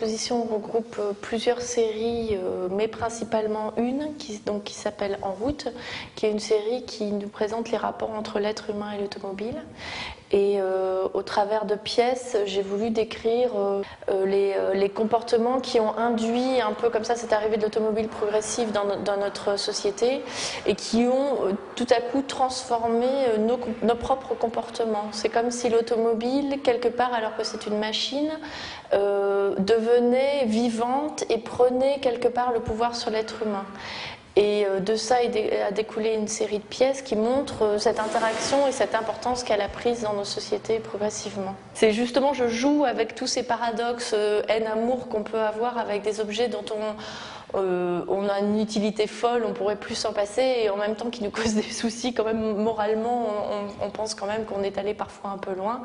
exposition regroupe plusieurs séries, mais principalement une qui s'appelle En route, qui est une série qui nous présente les rapports entre l'être humain et l'automobile. Et au travers de pièces, j'ai voulu décrire les comportements qui ont induit un peu comme ça cette arrivée de l'automobile progressive dans notre société et qui ont tout à coup transformé nos propres comportements. C'est comme si l'automobile, quelque part, alors que c'est une machine, devenait vivante et prenait quelque part le pouvoir sur l'être humain. Et de ça a découlé une série de pièces qui montrent cette interaction et cette importance qu'elle a prise dans nos sociétés progressivement. C'est justement, je joue avec tous ces paradoxes haine-amour qu'on peut avoir avec des objets dont on a une utilité folle, on pourrait plus s'en passer, et en même temps qui nous causent des soucis quand même moralement, on pense quand même qu'on est allé parfois un peu loin.